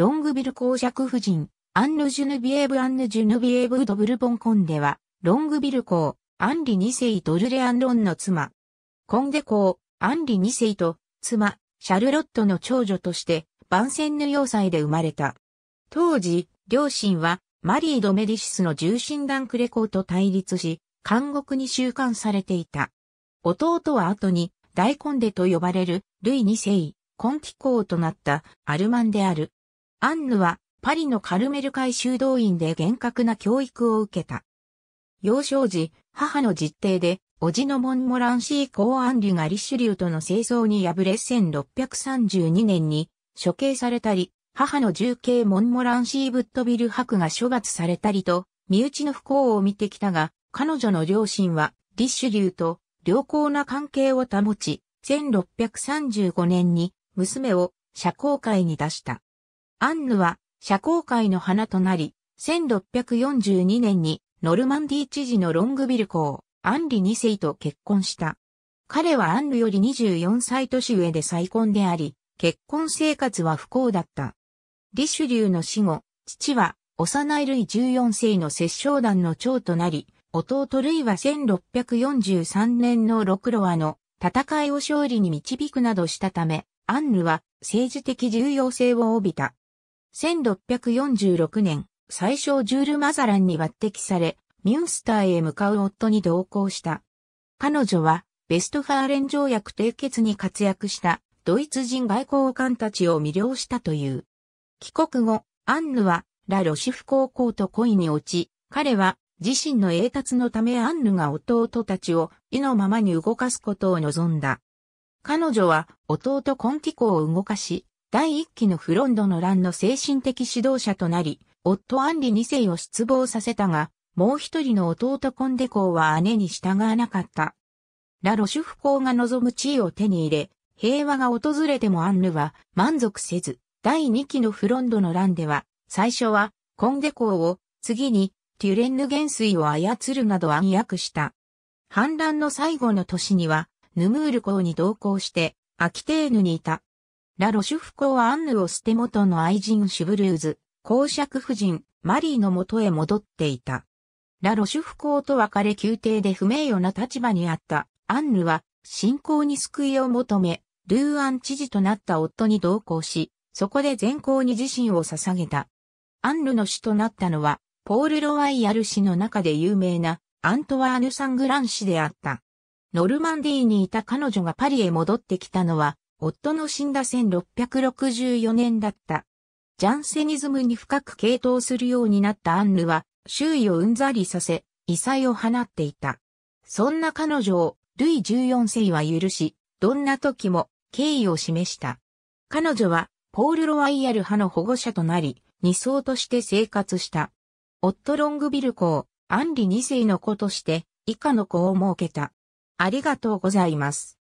ロングビル公爵夫人、アンヌ・ジュヌビエーブ・ド・ブルボンコンデは、ロングビル公、アンリ2世ドルレアン・ロンの妻。コンデ公、アンリ2世と、妻、シャルロットの長女として、バンセンヌ要塞で生まれた。当時、両親は、マリー・ド・メディシスの重臣ダンクレ公と対立し、監獄に収監されていた。弟は後に、大コンデと呼ばれる、ルイ2世、コンティ公となった、アルマンである。アンヌは、パリのカルメル会修道院で厳格な教育を受けた。幼少時、母の実弟で、叔父のモンモランシー公アンリがリシュリューとの戦争に敗れ1632年に処刑されたり、母の重兄モンモランシーブットビル伯が処罰されたりと、身内の不幸を見てきたが、彼女の両親は、リシュリューと良好な関係を保ち、1635年に娘を社交界に出した。アンヌは、社交界の花となり、1642年にノルマンディー知事のロングビル公、アンリ2世と結婚した。彼はアンヌより24歳年上で再婚であり、結婚生活は不幸だった。リシュリューの死後、父は幼いルイ14世の摂政団の長となり、弟ルイは1643年のロクロワの戦いを勝利に導くなどしたため、アンヌは政治的重要性を帯びた。1646年、宰相ジュール・マザランに抜擢され、ミュンスターへ向かう夫に同行した。彼女は、ヴェストファーレン条約締結に活躍した、ドイツ人外交官たちを魅了したという。帰国後、アンヌは、ラ・ロシュフ公公と恋に落ち、彼は、自身の栄達のためアンヌが弟たちを、意のままに動かすことを望んだ。彼女は、弟コンティ公を動かし、第一期のフロンドの乱の精神的指導者となり、夫アンリ2世を失望させたが、もう一人の弟コンデ公は姉に従わなかった。ラ・ロシュフ公が望む地位を手に入れ、平和が訪れてもアンヌは満足せず、第二期のフロンドの乱では、最初はコンデ公を、次にテュレンヌ元帥を操るなど暗躍した。反乱の最後の年には、ヌムール公に同行して、アキテーヌにいた。ラ・ロシュフ公はアンヌを捨て元の愛人シュブルーズ、公爵夫人、マリーの元へ戻っていた。ラ・ロシュフ公と別れ宮廷で不名誉な立場にあった、アンヌは、信仰に救いを求め、ルーアン知事となった夫に同行し、そこで全公に自身を捧げた。アンヌの師となったのは、ポール・ロワイヤル市の中で有名な、アントワーヌ・サングラン市であった。ノルマンディーにいた彼女がパリへ戻ってきたのは、夫の死んだ1664年だった。ジャンセニズムに深く傾倒するようになったアンヌは、周囲をうんざりさせ、異彩を放っていた。そんな彼女を、ルイ14世は許し、どんな時も敬意を示した。彼女は、ポール・ロワイヤル派の保護者となり、二層として生活した。夫ロングビル公、アンリ2世の子として、以下の子を設けた。ありがとうございます。